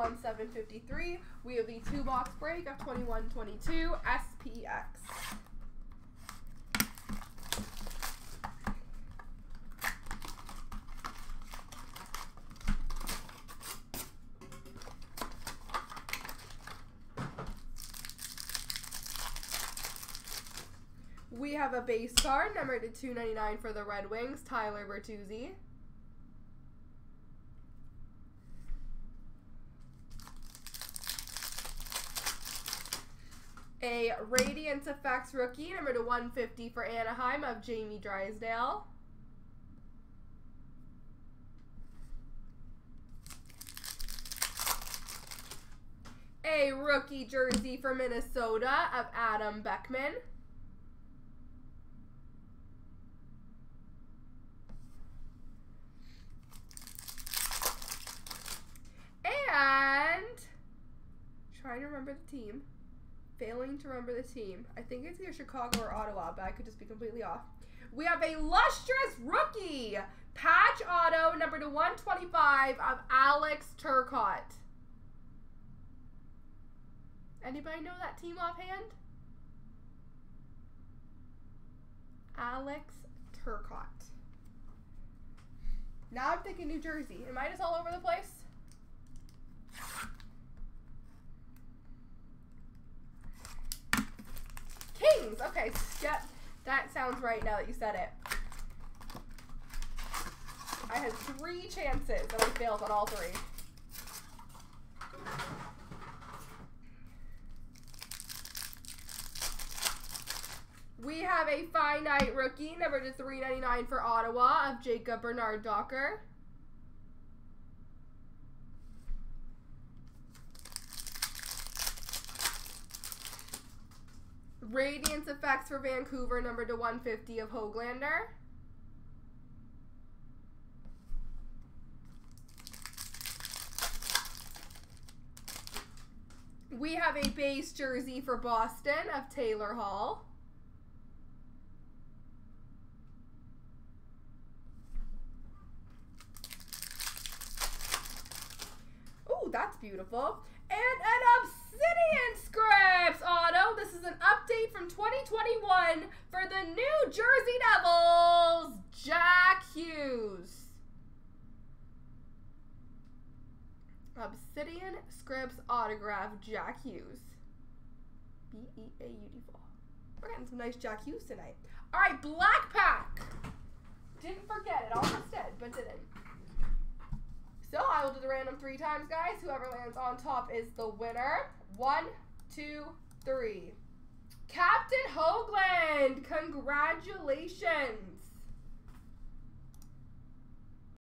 $1,753. We have the 2-box break of 2122 SPX. We have a base card numbered to 299 for the Red Wings, Tyler Bertuzzi. A Radiance Effects rookie numbered to 150 for Anaheim of Jamie Drysdale. A rookie jersey for Minnesota of Adam Beckman. Trying to remember the team. Failing to remember the team. I think it's either Chicago or Ottawa, but I could just be completely off. We have a lustrous rookie patch auto number to 125 of Alex Turcotte. Anybody know that team offhand? Alex Turcotte. Now I'm thinking New Jersey. Am I just all over the place? Okay, yep, that sounds right now that you said it. I had 3 chances and I failed on all 3. We have a finite rookie, number to 399 for Ottawa of Jacob Bernard-Docker. Radiance Effects for Vancouver, number to 150 of Höglander. We have a base jersey for Boston of Taylor Hall. Ooh, that's beautiful. And an Obsidian Scripts auto. This is an update from 2021 for the New Jersey Devils, Jack Hughes. Obsidian Scripts autograph, Jack Hughes. B-E-A-U-D-F-O. We're getting some nice Jack Hughes tonight. All right, Black Pack. Didn't forget it. Almost did, but didn't. So I will do the random 3 times, guys. Whoever lands on top is the winner. 1, 2, 3. Captain Höglander, congratulations.